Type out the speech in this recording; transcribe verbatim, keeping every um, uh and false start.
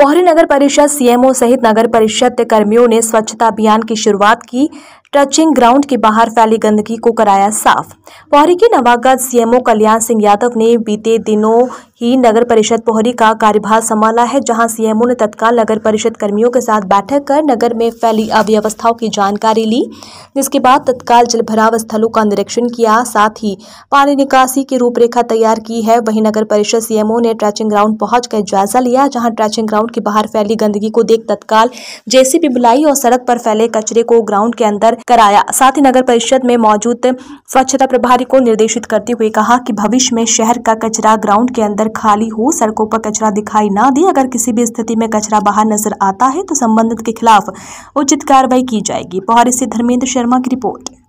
पोहरी नगर परिषद सीएमओ सहित नगर परिषद कर्मियों ने स्वच्छता अभियान की शुरुआत की। ट्रचिंग ग्राउंड के बाहर फैली गंदगी को कराया साफ। पोहरी के नवागत सीएमओ कल्याण सिंह यादव ने बीते दिनों ही नगर परिषद पोहरी का कार्यभार संभाला है, जहां सीएमओ ने तत्काल नगर परिषद कर्मियों के साथ बैठक कर नगर में फैली अव्यवस्थाओं की जानकारी ली, जिसके बाद तत्काल जलभराव स्थलों का निरीक्षण किया, साथ ही पानी निकासी की रूपरेखा तैयार की है। वहीं नगर परिषद सीएमओ ने ट्रैचिंग ग्राउंड पहुंचकर जायजा लिया, जहाँ ट्रैचिंग ग्राउंड के बाहर फैली गंदगी को देख तत्काल जेसीबी बुलाई और सड़क पर फैले कचरे को ग्राउंड के अंदर कराया। साथ ही नगर परिषद में मौजूद स्वच्छता प्रभारी को निर्देशित करते हुए कहा कि भविष्य में शहर का कचरा ग्राउंड के अंदर खाली हो, सड़कों पर कचरा दिखाई ना दे। अगर किसी भी स्थिति में कचरा बाहर नजर आता है तो संबंधित के खिलाफ उचित कार्रवाई की जाएगी। पोहरी से धर्मेंद्र शर्मा की रिपोर्ट।